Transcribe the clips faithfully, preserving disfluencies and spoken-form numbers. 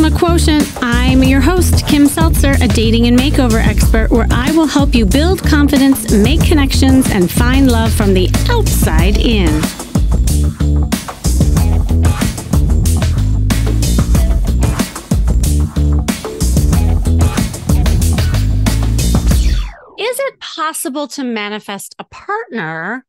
Charisma Quotient. I'm your host, Kim Seltzer, a dating and makeover expert, where I will help you build confidence, make connections, and find love from the outside in. Is it possible to manifest a partner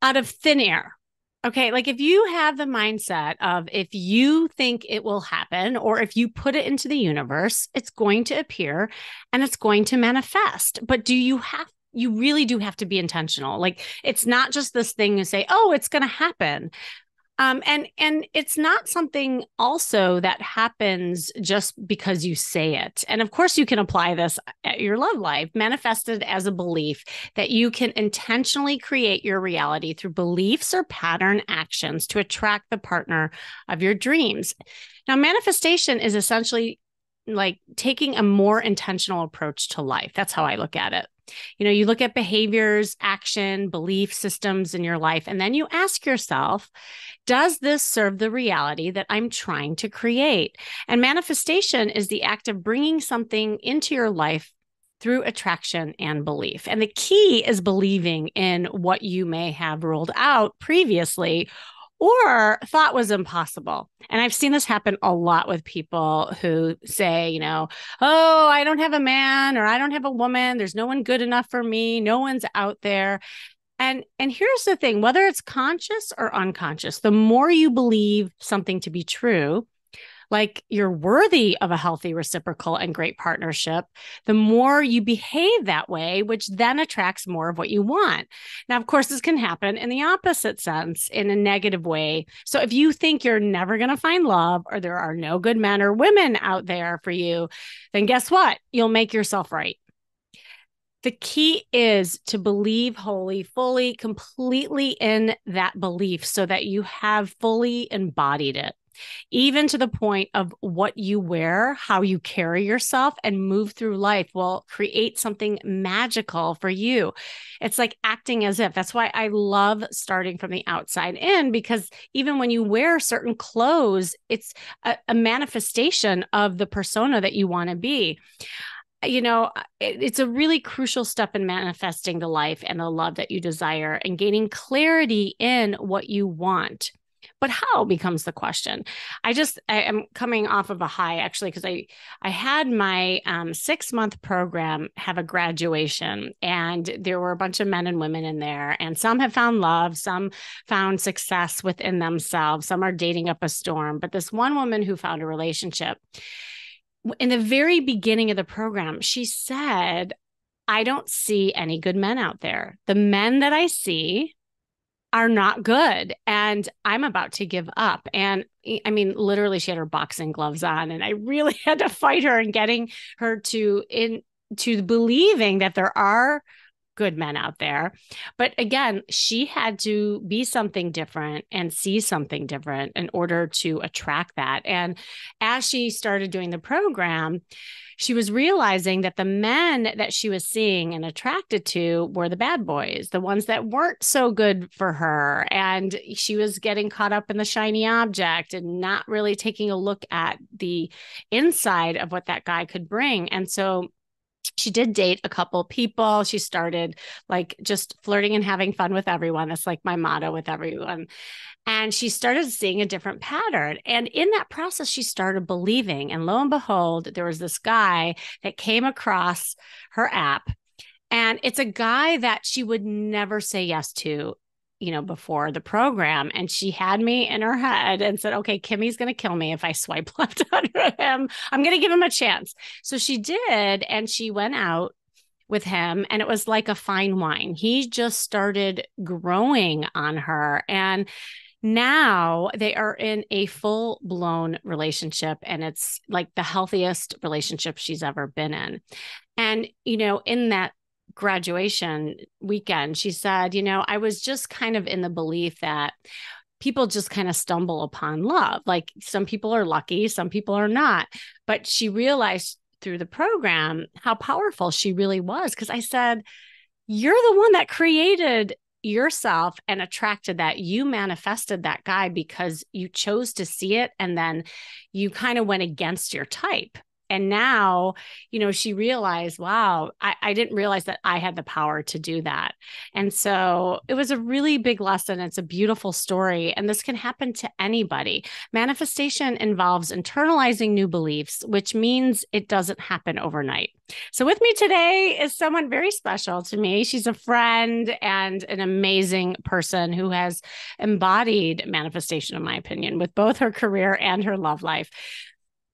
out of thin air? Okay, like if you have the mindset of if you think it will happen or if you put it into the universe, it's going to appear and it's going to manifest. But do you have, you really do have to be intentional. Like it's not just this thing you say, oh, it's going to happen. Um, and and it's not something also that happens just because you say it. And of course, you can apply this at your love life, manifested as a belief that you can intentionally create your reality through beliefs or pattern actions to attract the partner of your dreams. Now, manifestation is essentially like taking a more intentional approach to life. That's how I look at it. You know, you look at behaviors, action, belief systems in your life, and then you ask yourself, does this serve the reality that I'm trying to create? And manifestation is the act of bringing something into your life through attraction and belief. And the key is believing in what you may have ruled out previously or thought was impossible. And I've seen this happen a lot with people who say, you know, oh, I don't have a man or I don't have a woman. There's no one good enough for me. No one's out there. And, and here's the thing, whether it's conscious or unconscious, the more you believe something to be true, like you're worthy of a healthy, reciprocal, and great partnership, the more you behave that way, which then attracts more of what you want. Now, of course, this can happen in the opposite sense, in a negative way. So if you think you're never going to find love or there are no good men or women out there for you, then guess what? You'll make yourself right. The key is to believe wholly, fully, completely in that belief so that you have fully embodied it, even to the point of what you wear, how you carry yourself, and move through life will create something magical for you. It's like acting as if. That's why I love starting from the outside in, because even when you wear certain clothes, it's a, a manifestation of the persona that you want to be. You know, it's a really crucial step in manifesting the life and the love that you desire and gaining clarity in what you want. But how becomes the question. I just, I am coming off of a high actually, because I, I had my um, six month program have a graduation, and there were a bunch of men and women in there, and some have found love, some found success within themselves, some are dating up a storm. But this one woman who found a relationship, in the very beginning of the program, she said, I don't see any good men out there. The men that I see are not good. And I'm about to give up. And I mean, literally she had her boxing gloves on, and I really had to fight her and getting her to in to believing that there are good men out there. But again, she had to be something different and see something different in order to attract that. And as she started doing the program, she was realizing that the men that she was seeing and attracted to were the bad boys, the ones that weren't so good for her. And she was getting caught up in the shiny object and not really taking a look at the inside of what that guy could bring. And so she did date a couple people. She started like just flirting and having fun with everyone. That's like my motto with everyone. And she started seeing a different pattern. And in that process, she started believing. And lo and behold, there was this guy that came across her app. And it's a guy that she would never say yes to, you know, before the program. And she had me in her head and said, okay, Kimmy's going to kill me if I swipe left under him. I'm going to give him a chance. So she did. And she went out with him, and it was like a fine wine. He just started growing on her. And now they are in a full-blown relationship, and it's like the healthiest relationship she's ever been in. And, you know, in that graduation weekend, she said, you know, I was just kind of in the belief that people just kind of stumble upon love. Like some people are lucky, some people are not. But she realized through the program how powerful she really was. Because I said, you're the one that created yourself and attracted that. You manifested that guy because you chose to see it. And then you kind of went against your type. And now, you know, she realized, wow, I, I didn't realize that I had the power to do that. And so it was a really big lesson. It's a beautiful story. And this can happen to anybody. Manifestation involves internalizing new beliefs, which means it doesn't happen overnight. So with me today is someone very special to me. She's a friend and an amazing person who has embodied manifestation, in my opinion, with both her career and her love life.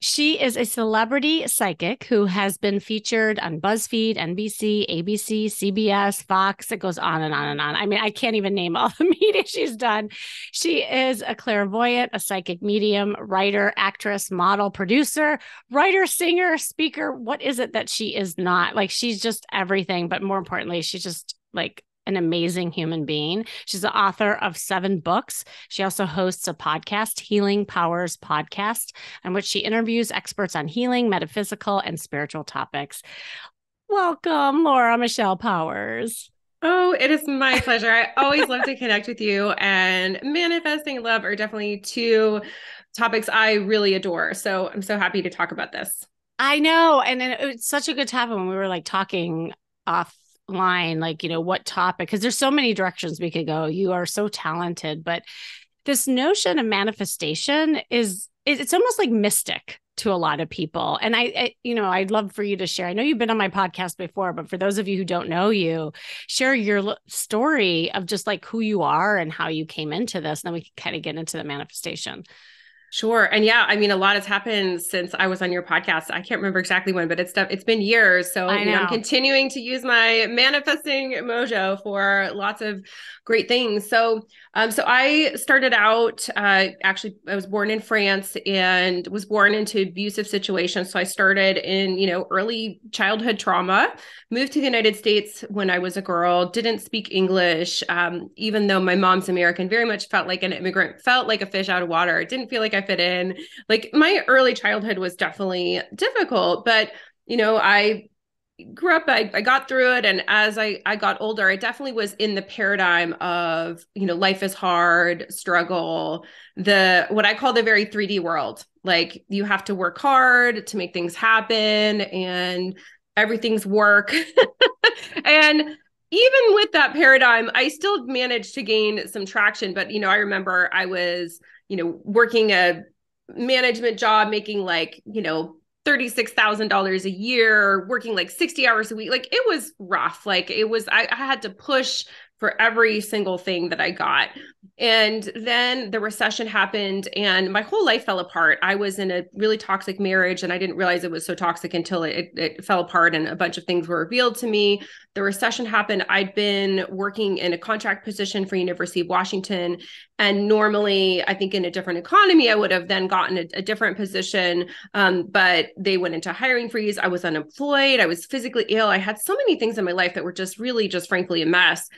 She is a celebrity psychic who has been featured on BuzzFeed, N B C, A B C, C B S, Fox. It goes on and on and on. I mean, I can't even name all the media she's done. She is a clairvoyant, a psychic medium, writer, actress, model, producer, writer, singer, speaker. What is it that she is not? Like, she's just everything. But more importantly, she's just like an amazing human being. She's the author of seven books. She also hosts a podcast, Healing Powers Podcast, in which she interviews experts on healing, metaphysical, and spiritual topics. Welcome, Laura Michelle Powers. Oh, it is my pleasure. I always love to connect with you, and manifesting and love are definitely two topics I really adore. So I'm so happy to talk about this. I know. And it's such a good topic when we were like talking off line, like, you know, what topic, because there's so many directions we could go. You are so talented, but this notion of manifestation is, it's almost like mystic to a lot of people. And I, I, you know, I'd love for you to share. I know you've been on my podcast before, but for those of you who don't know you, share your story of just like who you are and how you came into this. And then we can kind of get into the manifestation. Sure. And yeah, I mean, a lot has happened since I was on your podcast. I can't remember exactly when, but it's it's been years. So I know. You know, I'm continuing to use my manifesting mojo for lots of great things. So, um, so I started out, uh, actually, I was born in France and was born into abusive situations. So I started in, you know, early childhood trauma, moved to the United States when I was a girl, didn't speak English. Um, even though my mom's American, very much felt like an immigrant, felt like a fish out of water. Didn't feel like I fit in. Like, my early childhood was definitely difficult, but, you know, I grew up, I, I got through it. And as I, I got older, I definitely was in the paradigm of, you know, life is hard, struggle, the, what I call the very three D world. Like, you have to work hard to make things happen and everything's work. And even with that paradigm, I still managed to gain some traction. But, you know, I remember I was, you know, working a management job, making like, you know, thirty-six thousand dollars a year, working like sixty hours a week. Like, it was rough. Like, it was, I, I had to push for every single thing that I got. And then the recession happened and my whole life fell apart. I was in a really toxic marriage and I didn't realize it was so toxic until it, it fell apart and a bunch of things were revealed to me. The recession happened. I'd been working in a contract position for University of Washington. And normally, I think in a different economy, I would have then gotten a, a different position. Um, but they went into hiring freeze. I was unemployed. I was physically ill. I had so many things in my life that were just really, just frankly, a mess.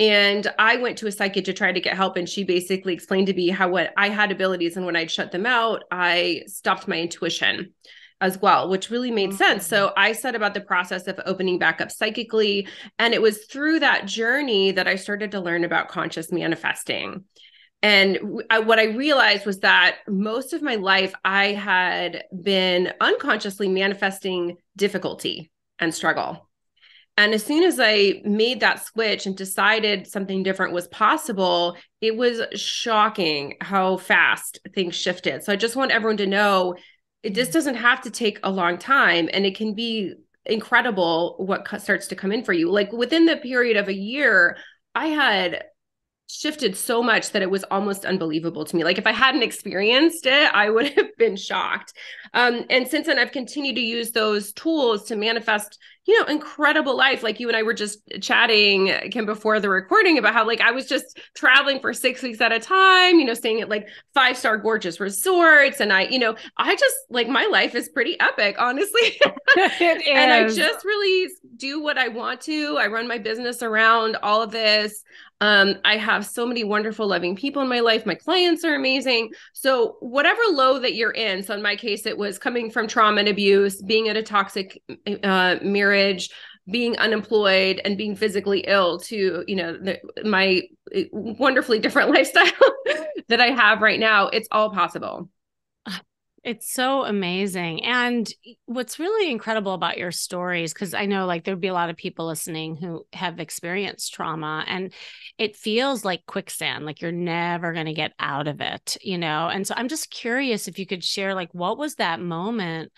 And I went to a psychic to try to get help. And she basically explained to me how what I had abilities, and when I'd shut them out, I stopped my intuition as well, which really made sense. So I set about the process of opening back up psychically. And it was through that journey that I started to learn about conscious manifesting. And I, what I realized was that most of my life, I had been unconsciously manifesting difficulty and struggle. And as soon as I made that switch and decided something different was possible, it was shocking how fast things shifted. So I just want everyone to know it just doesn't have to take a long time, and it can be incredible what co- starts to come in for you. Like, within the period of a year, I had shifted so much that it was almost unbelievable to me. Like, if I hadn't experienced it, I would have been shocked. Um, and since then, I've continued to use those tools to manifest, you know, incredible life. Like, you and I were just chatting, Kim, before the recording about how, like, I was just traveling for six weeks at a time, you know, staying at like five-star gorgeous resorts. And I, you know, I just, like, my life is pretty epic, honestly. It is. And I just really do what I want to. I run my business around all of this. Um, I have so many wonderful, loving people in my life. My clients are amazing. So whatever low that you're in, so in my case, it was coming from trauma and abuse, being in a toxic uh, marriage, being unemployed and being physically ill to, you know, the, my wonderfully different lifestyle that I have right now. It's all possible. It's so amazing. And what's really incredible about your stories, because I know like there'd be a lot of people listening who have experienced trauma and it feels like quicksand, like you're never going to get out of it, you know? And so I'm just curious if you could share, like, what was that moment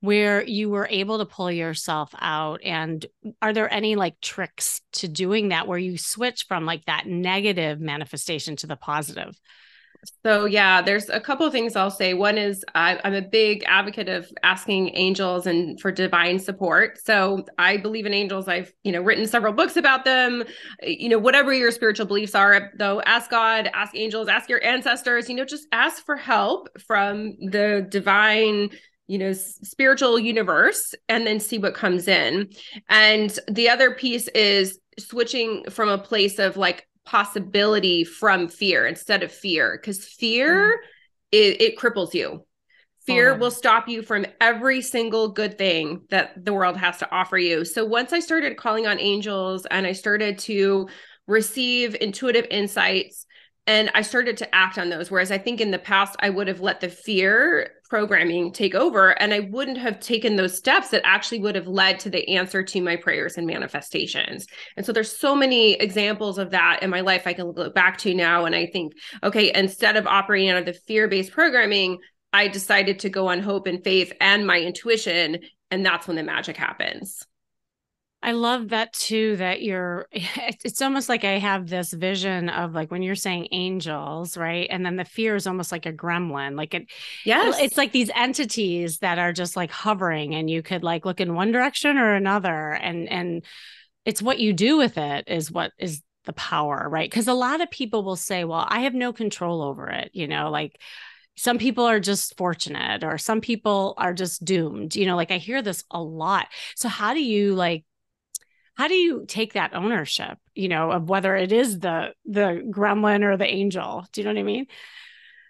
where you were able to pull yourself out? And are there any like tricks to doing that where you switch from like that negative manifestation to the positive? So yeah, there's a couple of things I'll say. One is I, I'm a big advocate of asking angels and for divine support. So I believe in angels. I've, you know, written several books about them. You know, whatever your spiritual beliefs are, though, ask God, ask angels, ask your ancestors, you know, just ask for help from the divine, you know, spiritual universe, and then see what comes in. And the other piece is switching from a place of like possibility from fear instead of fear, because fear, mm. it, it cripples you. Fear oh. will stop you from every single good thing that the world has to offer you. So once I started calling on angels and I started to receive intuitive insights and I started to act on those, whereas I think in the past I would have let the fear programming take over and I wouldn't have taken those steps that actually would have led to the answer to my prayers and manifestations. And so there's so many examples of that in my life I can look back to now. And I think, okay, instead of operating out of the fear-based programming, I decided to go on hope and faith and my intuition. And that's when the magic happens. I love that too, that you're, it's almost like I have this vision of like when you're saying angels, right? And then the fear is almost like a gremlin. Like it, yes. It's like these entities that are just like hovering and you could like look in one direction or another. And, and it's what you do with it is what is the power, right? Because a lot of people will say, well, I have no control over it. You know, like some people are just fortunate or some people are just doomed, you know, like I hear this a lot. So how do you like, How do you take that ownership, you know, of whether it is the the gremlin or the angel? Do you know what I mean?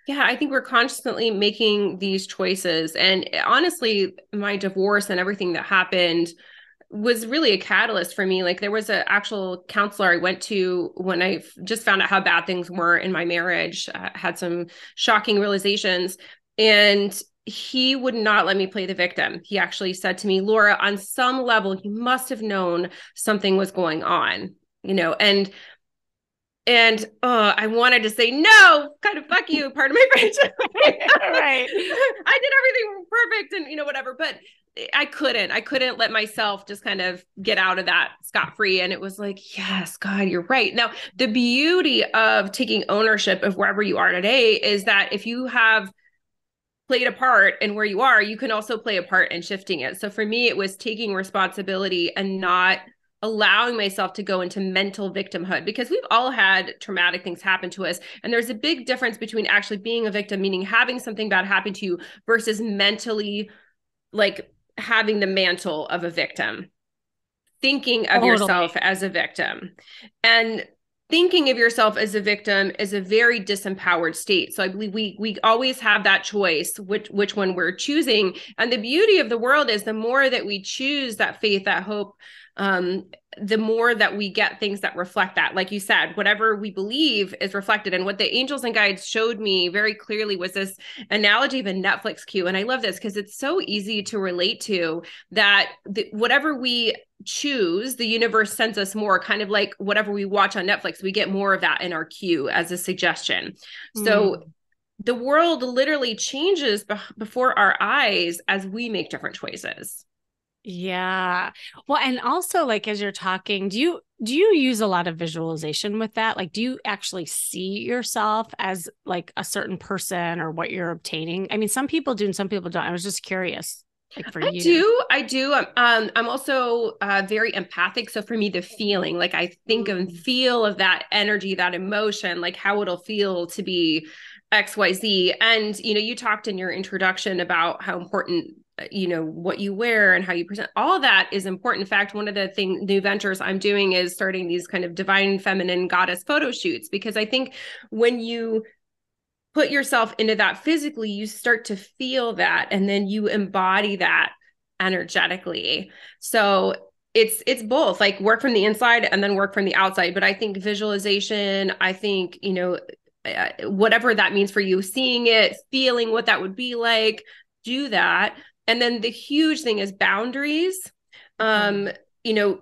Yeah, I think we're constantly making these choices. And honestly, my divorce and everything that happened was really a catalyst for me. Like there was an actual counselor I went to when I just found out how bad things were in my marriage. I had some shocking realizations. And he would not let me play the victim. He actually said to me, Laura, on some level, you must have known something was going on, you know, and, and, uh, I wanted to say, no, kind of fuck you, pardon my French. Right. I did everything perfect and, you know, whatever, but I couldn't, I couldn't let myself just kind of get out of that scot-free. And it was like, yes, God, you're right. Now, the beauty of taking ownership of wherever you are today is that if you have played a part in where you are, you can also play a part in shifting it. So for me, it was taking responsibility and not allowing myself to go into mental victimhood, because we've all had traumatic things happen to us. And there's a big difference between actually being a victim, meaning having something bad happen to you, versus mentally like having the mantle of a victim, thinking of oh, yourself as a victim. And thinking of yourself as a victim is a very disempowered state. So I believe we we always have that choice, which which one we're choosing. And the beauty of the world is the more that we choose that faith, that hope, um, the more that we get things that reflect that. Like you said, whatever we believe is reflected. And what the angels and guides showed me very clearly was this analogy of a Netflix queue. And I love this because it's so easy to relate to, that the, whatever we choose, the universe sends us more, kind of like whatever we watch on Netflix, we get more of that in our queue as a suggestion. Mm. So the world literally changes be- before our eyes as we make different choices. Yeah. Well, and also like, as you're talking, do you, do you use a lot of visualization with that? Like, do you actually see yourself as like a certain person or what you're obtaining? I mean, some people do and some people don't. I was just curious. Like for I you. do. I do. Um, I'm also uh, very empathic. So for me, the feeling, like I think and feel of that energy, that emotion, like how it'll feel to be X, Y, Z. And, you know, you talked in your introduction about how important, you know, what you wear and how you present, all that is important. In fact, one of the thing, new ventures I'm doing is starting these kind of divine feminine goddess photo shoots, because I think when you put yourself into that physically, you start to feel that, and then you embody that energetically. So it's it's both, like work from the inside and then work from the outside. But I think visualization, I think, you know, whatever that means for you, seeing it, feeling what that would be like, do that. And then the huge thing is boundaries. Um, you know,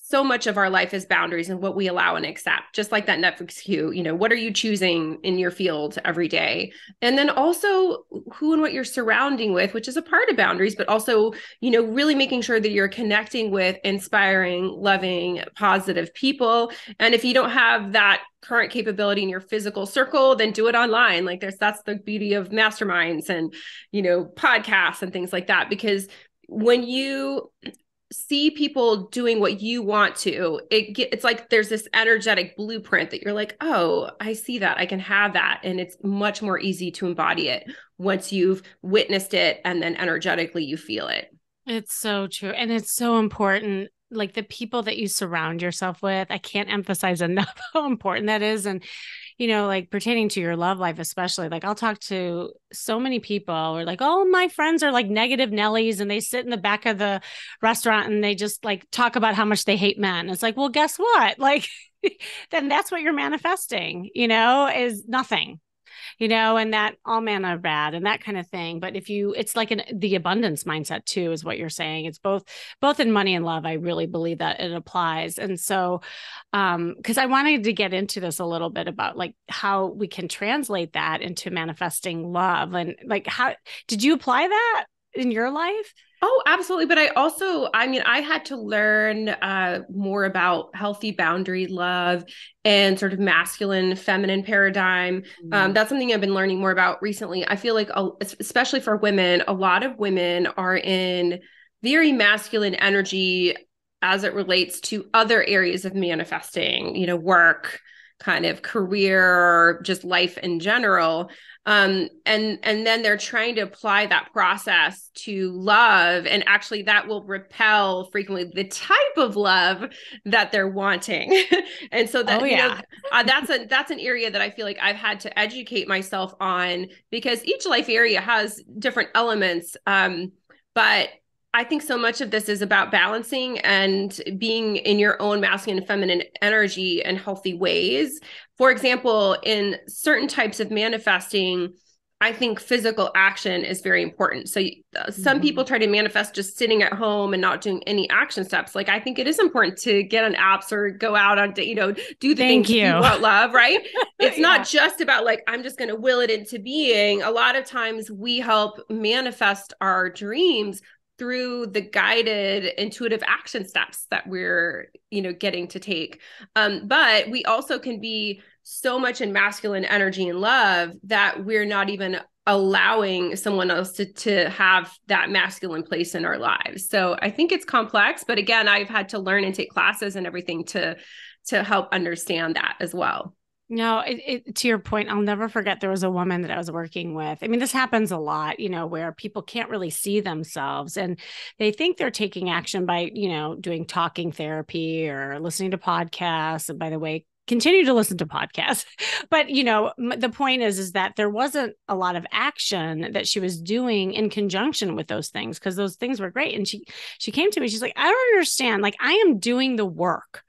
so much of our life is boundaries and what we allow and accept, just like that Netflix queue, you know, what are you choosing in your field every day? And then also who and what you're surrounding with, which is a part of boundaries, but also, you know, really making sure that you're connecting with inspiring, loving, positive people. And if you don't have that current capability in your physical circle, then do it online. Like there's, that's the beauty of masterminds and, you know, podcasts and things like that, because when you see people doing what you want to, it get, it's like there's this energetic blueprint that you're like, oh, I see that, I can have that. And it's much more easy to embody it once you've witnessed it and then energetically you feel it. It's so true. And it's so important. Like the people that you surround yourself with, I can't emphasize enough how important that is. And, you know, like pertaining to your love life, especially, like I'll talk to so many people or like, oh, my friends are like negative Nellies and they sit in the back of the restaurant and they just like talk about how much they hate men. It's like, well, guess what? Like, then that's what you're manifesting, you know, is nothing. You know, and that all men are bad and that kind of thing. But if you, it's like an, the abundance mindset too, is what you're saying. It's both, both in money and love. I really believe that it applies. And so, um, cause I wanted to get into this a little bit about like how we can translate that into manifesting love. And like, how did you apply that in your life? Oh, absolutely. But I also, I mean, I had to learn uh, more about healthy boundary love and sort of masculine, feminine paradigm. Mm-hmm. Um, that's something I've been learning more about recently. I feel like, uh, especially for women, a lot of women are in very masculine energy as it relates to other areas of manifesting, you know, work, kind of career, just life in general. Um, and, and then they're trying to apply that process to love. And actually that will repel frequently the type of love that they're wanting. And so that, oh, yeah. you know, uh, that's a, that's an area that I feel like I've had to educate myself on, because each life area has different elements. Um, but I think so much of this is about balancing and being in your own masculine and feminine energy in healthy ways. For example, in certain types of manifesting, I think physical action is very important. So uh, some mm-hmm. people try to manifest just sitting at home and not doing any action steps. Like, I think it is important to get on apps or go out on, you know, do the Thank things you. you want, love, right? It's yeah. not just about like, I'm just going to will it into being. A lot of times we help manifest our dreams through the guided intuitive action steps that we're, you know, getting to take. Um, but we also can be so much in masculine energy and love that we're not even allowing someone else to, to have that masculine place in our lives. So I think it's complex, but again, I've had to learn and take classes and everything to, to help understand that as well. No, it, it, to your point, I'll never forget there was a woman that I was working with. I mean, this happens a lot, you know, where people can't really see themselves and they think they're taking action by, you know, doing talking therapy or listening to podcasts. And by the way, continue to listen to podcasts. But, you know, the point is, is that there wasn't a lot of action that she was doing in conjunction with those things, because those things were great. And she, she came to me, she's like, I don't understand. Like, I am doing the work.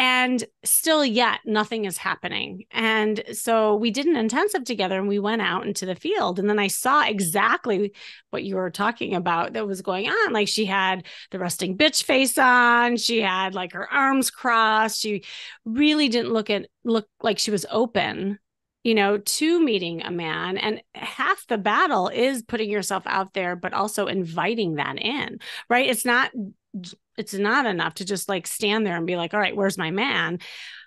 And still yet nothing is happening. And so we did an intensive together and we went out into the field. And then I saw exactly what you were talking about that was going on. Like, she had the resting bitch face on. She had like her arms crossed. She really didn't look at, look like she was open, you know, to meeting a man. And half the battle is putting yourself out there, but also inviting that in, right? It's not It's not enough to just like stand there and be like, all right, where's my man?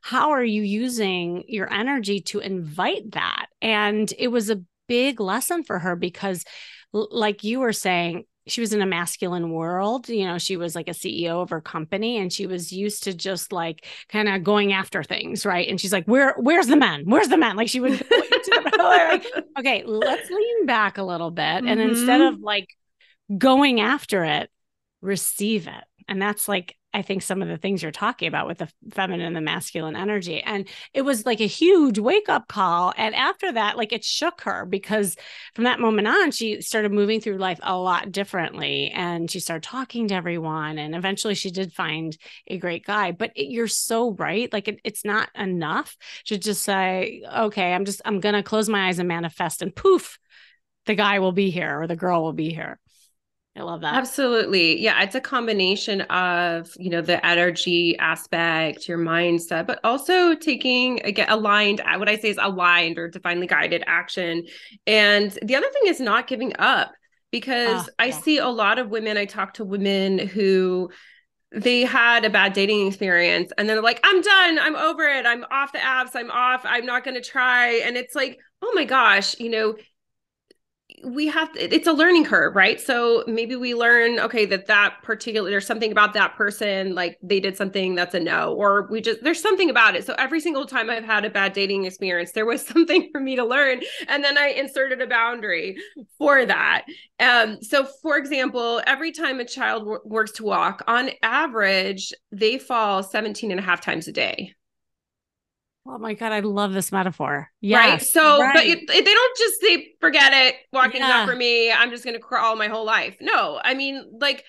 How are you using your energy to invite that? And it was a big lesson for her, because like you were saying, she was in a masculine world. You know, she was like a C E O of her company and she was used to just like kind of going after things. Right. And she's like, where, where's the man? Where's the man? Like, she would, like, okay, let's lean back a little bit. Mm-hmm. And instead of like going after it, receive it. And that's like I think, some of the things you're talking about with the feminine and the masculine energy. And it was like a huge wake up call. And after that, like, it shook her, because from that moment on, she started moving through life a lot differently. And she started talking to everyone. And eventually she did find a great guy. But it, you're so right. Like, it, it's not enough to just say, okay, I'm just, I'm going to close my eyes and manifest, and poof, the guy will be here or the girl will be here. I love that. Absolutely. Yeah. It's a combination of, you know, the energy aspect, your mindset, but also taking, again, aligned, what I say is aligned or divinely guided action. And the other thing is not giving up, because oh, I yeah. see a lot of women, I talk to women who they had a bad dating experience and then they're like, I'm done. I'm over it. I'm off the apps. I'm off. I'm not going to try. And it's like, oh my gosh, you know, we have, to, it's a learning curve, right? So maybe we learn, okay, that that particular, there's something about that person, like they did something that's a no, or we just, there's something about it. So every single time I've had a bad dating experience, there was something for me to learn. And then I inserted a boundary for that. Um, so for example, every time a child w- works to walk, on average, they fall seventeen and a half times a day. Oh my God, I love this metaphor. Yes, right. So, right. but it, they don't just say, forget it, walking's yeah. not for me, I'm just going to crawl my whole life. No, I mean, like,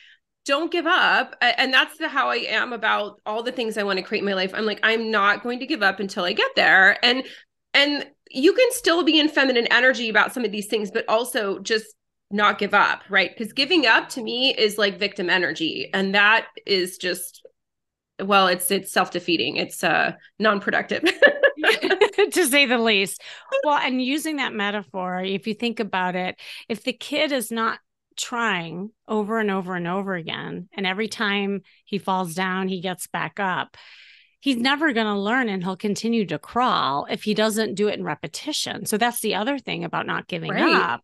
don't give up. And that's the, how I am about all the things I want to create in my life. I'm like, I'm not going to give up until I get there. And, and you can still be in feminine energy about some of these things, but also just not give up. Right. Because giving up to me is like victim energy. And that is just, well, it's, it's self-defeating. It's uh, non-productive. To say the least. Well, and using that metaphor, if you think about it, if the kid is not trying over and over and over again, and every time he falls down, he gets back up, he's never going to learn, and he'll continue to crawl if he doesn't do it in repetition. So that's the other thing about not giving right. up.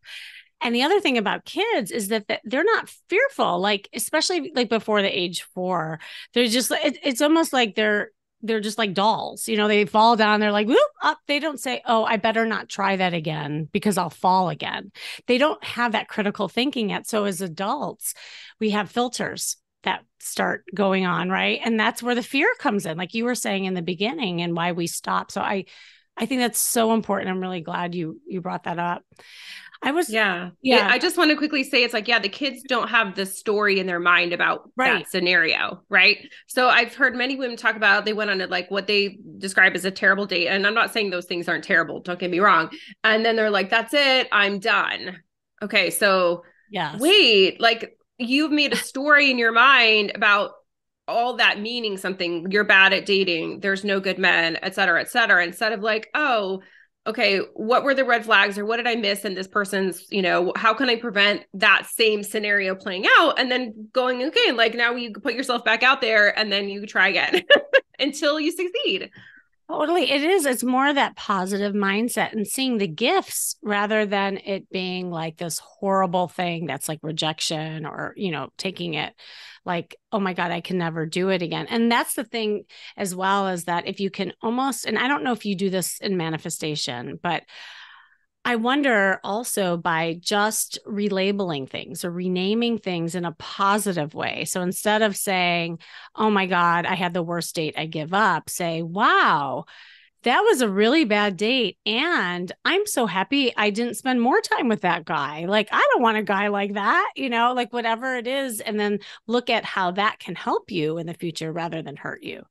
And the other thing about kids is that they're not fearful, like, especially like before the age four, they're just, it, it's almost like they're, they're just like dolls, you know, they fall down, they're like, whoop, up. They don't say, oh, I better not try that again because I'll fall again. They don't have that critical thinking yet. So as adults, we have filters that start going on, right? And that's where the fear comes in, like you were saying in the beginning, and why we stop. So I, I think that's so important. I'm really glad you, you brought that up. I was, yeah. yeah. I just want to quickly say, it's like, yeah, the kids don't have the story in their mind about right. that scenario. Right. So I've heard many women talk about, they went on it, like what they describe as a terrible date. And I'm not saying those things aren't terrible. Don't get me wrong. And then they're like, that's it. I'm done. Okay. So yes. wait, like you've made a story in your mind about all that meaning something, you're bad at dating, there's no good men, et cetera, et cetera. Instead of like, oh, okay, what were the red flags, or what did I miss in this person's, you know, how can I prevent that same scenario playing out? And then going, okay, like now you put yourself back out there and then you try again until you succeed. Totally. It is. It's more that positive mindset and seeing the gifts rather than it being like this horrible thing that's like rejection, or, you know, taking it like, oh my God, I can never do it again. And that's the thing as well, is that if you can almost, and I don't know if you do this in manifestation, but I wonder also by just relabeling things or renaming things in a positive way. So instead of saying, oh my God, I had the worst date, I give up, say, wow, that was a really bad date. And I'm so happy I didn't spend more time with that guy. Like, I don't want a guy like that, you know, like whatever it is. And then look at how that can help you in the future rather than hurt you.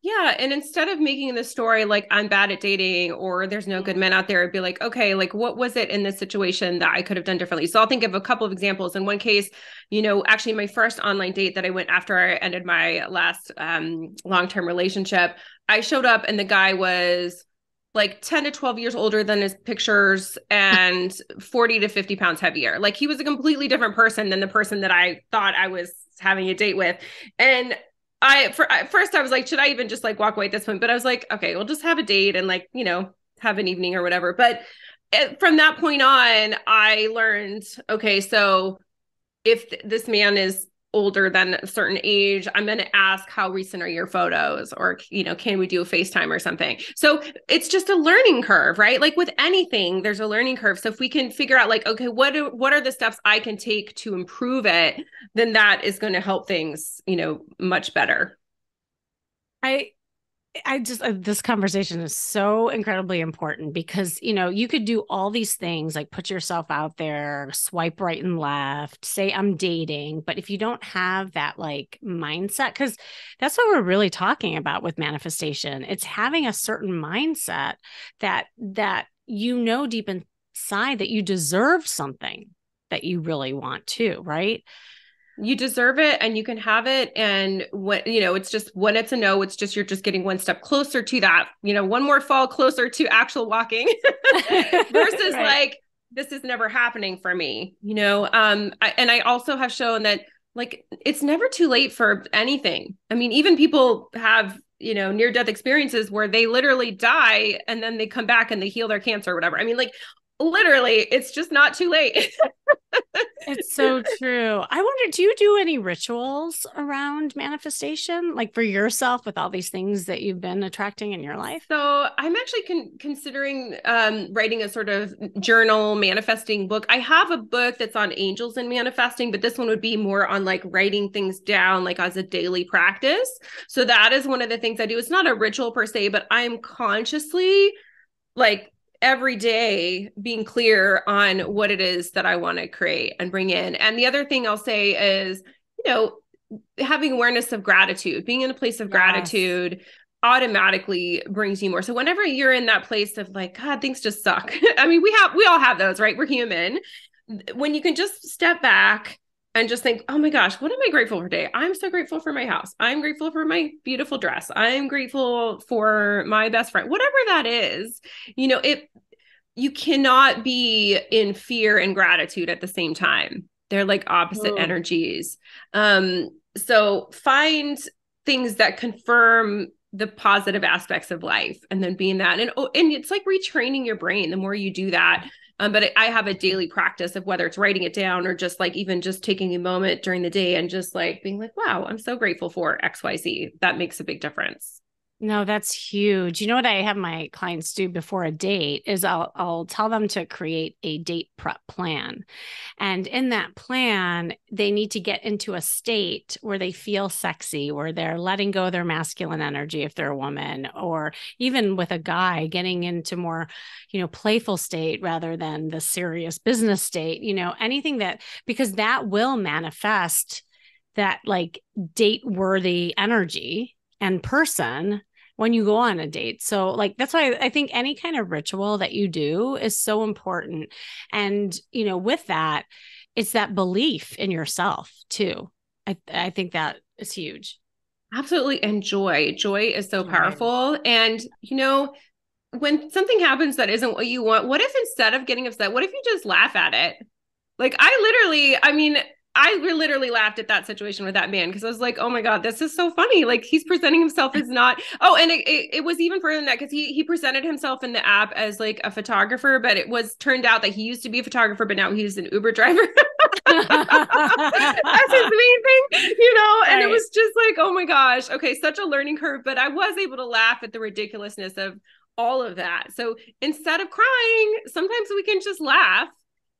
Yeah. And instead of making the story like I'm bad at dating or there's no good men out there, I'd be like, okay, like what was it in this situation that I could have done differently? So I'll think of a couple of examples. In one case, you know, actually my first online date that I went after I ended my last um, long-term relationship, I showed up and the guy was like ten to twelve years older than his pictures and forty to fifty pounds heavier. Like he was a completely different person than the person that I thought I was having a date with. And I, for, at first I was like, should I even just like walk away at this point? But I was like, okay, we'll just have a date and like, you know, have an evening or whatever. But it, from that point on, I learned, okay, so if th- this man is older than a certain age, I'm going to ask, how recent are your photos? Or, you know, can we do a FaceTime or something? So it's just a learning curve, right? Like with anything, there's a learning curve. So if we can figure out like, okay, what, do, what are the steps I can take to improve it? Then that is going to help things, you know, much better. I, I just, uh, this conversation is so incredibly important because, you know, you could do all these things like put yourself out there, swipe right and left, say I'm dating, but if you don't have that like mindset, because that's what we're really talking about with manifestation. It's having a certain mindset that, that, you know, deep inside that you deserve something that you really want to, right? You deserve it and you can have it. And what, you know, it's just when it's a no, it's just, you're just getting one step closer to that, you know, one more fall closer to actual walking versus right. like, this is never happening for me, you know? Um, I, and I also have shown that like, it's never too late for anything. I mean, even people have, you know, near death experiences where they literally die and then they come back and they heal their cancer or whatever. I mean, like literally it's just not too late. It's so true. I wonder, do you do any rituals around manifestation, like for yourself with all these things that you've been attracting in your life? So I'm actually con- considering um, writing a sort of journal manifesting book. I have a book that's on angels and manifesting, but this one would be more on like writing things down, like as a daily practice. So that is one of the things I do. It's not a ritual per se, but I'm consciously like every day being clear on what it is that I want to create and bring in. And the other thing I'll say is, you know, having awareness of gratitude, being in a place of yes. gratitude automatically brings you more. So whenever you're in that place of like, God, things just suck. I mean, we have, we all have those, right? We're human. When you can just step back and just think, oh my gosh, what am I grateful for today? I'm so grateful for my house. I'm grateful for my beautiful dress. I'm grateful for my best friend, whatever that is. You know, it, you cannot be in fear and gratitude at the same time. They're like opposite oh. energies. Um, so find things that confirm the positive aspects of life and then being that. And, oh, and it's like retraining your brain. The more you do that, Um, but I have a daily practice of whether it's writing it down or just like even just taking a moment during the day and just like being like, wow, I'm so grateful for X, Y, Z. That makes a big difference. No, that's huge. You know what I have my clients do before a date is I'll, I'll tell them to create a date prep plan. And in that plan, they need to get into a state where they feel sexy, where they're letting go of their masculine energy if they're a woman, or even with a guy getting into more, you know, playful state rather than the serious business state, you know, anything that, because that will manifest that like date-worthy energy and person when you go on a date. So like, that's why I think any kind of ritual that you do is so important. And, you know, with that, it's that belief in yourself too. I, I think that is huge. Absolutely. And joy, joy is so powerful. And, you know, when something happens that isn't what you want, what if instead of getting upset, what if you just laugh at it? Like I literally, I mean, I literally laughed at that situation with that man because I was like, oh my God, this is so funny. Like he's presenting himself as not, oh, and it, it, it was even further than that because he he presented himself in the app as like a photographer, but it was turned out that he used to be a photographer, but now he's an Uber driver. That's his main thing, you know? And right. It was just like, oh my gosh, okay, such a learning curve, but I was able to laugh at the ridiculousness of all of that. So instead of crying, sometimes we can just laugh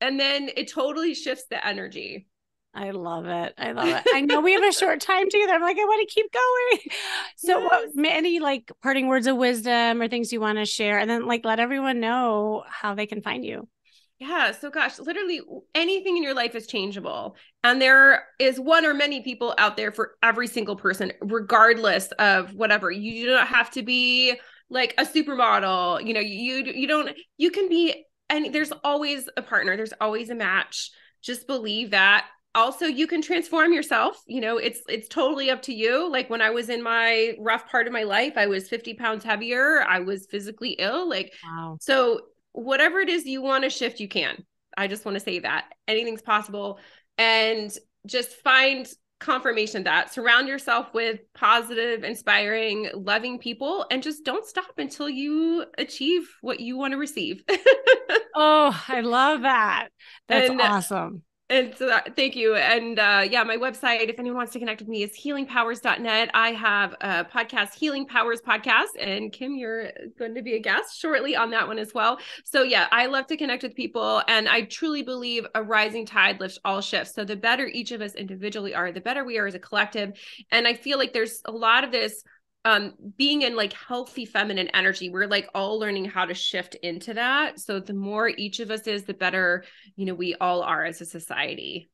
and then it totally shifts the energy. I love it. I love it. I know we have a short time together. I'm like, I want to keep going. So yes. What, any like parting words of wisdom or things you want to share? And then like, let everyone know how they can find you. Yeah. So gosh, literally anything in your life is changeable. And there is one or many people out there for every single person, regardless of whatever. You don't have to be like a supermodel. You know, you, you don't, you can be, and there's always a partner. There's always a match. Just believe that. Also, you can transform yourself. You know, it's, it's totally up to you. Like when I was in my rough part of my life, I was fifty pounds heavier. I was physically ill. Like, wow. So whatever it is you want to shift, you can. I just want to say that anything's possible and just find confirmation that surround yourself with positive, inspiring, loving people, and just don't stop until you achieve what you want to receive. Oh, I love that. That's and, awesome. And so that, thank you. And uh, yeah, my website, if anyone wants to connect with me, is healing powers dot net. I have a podcast, Healing Powers Podcast. And Kim, you're going to be a guest shortly on that one as well. So yeah, I love to connect with people. And I truly believe a rising tide lifts all ships. So the better each of us individually are, the better we are as a collective. And I feel like there's a lot of this Um, being in like healthy feminine energy, we're like all learning how to shift into that. So the more each of us is, the better, you know, we all are as a society.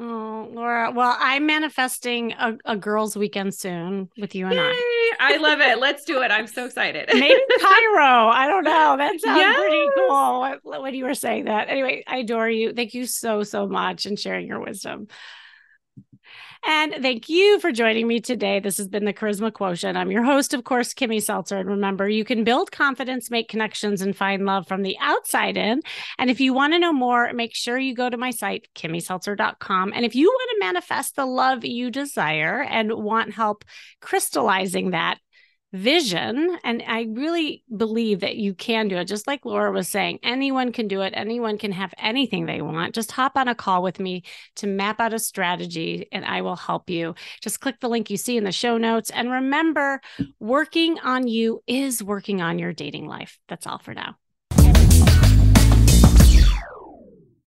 Oh, Laura. Well, I'm manifesting a, a girls' weekend soon with you and Yay! I. I love it. Let's do it. I'm so excited. Maybe Cairo. I don't know. That sounds yes. pretty cool when you were saying that. Anyway, I adore you. Thank you so, so much and sharing your wisdom. And thank you for joining me today. This has been The Charisma Quotient. I'm your host, of course, Kimmy Seltzer. And remember, you can build confidence, make connections, and find love from the outside in. And if you want to know more, make sure you go to my site, Kimmy Seltzer dot com. And if you want to manifest the love you desire and want help crystallizing that vision, and I really believe that you can do it. Just like Laura was saying, anyone can do it. Anyone can have anything they want. Just hop on a call with me to map out a strategy and I will help you. Just click the link you see in the show notes. And remember, working on you is working on your dating life. That's all for now.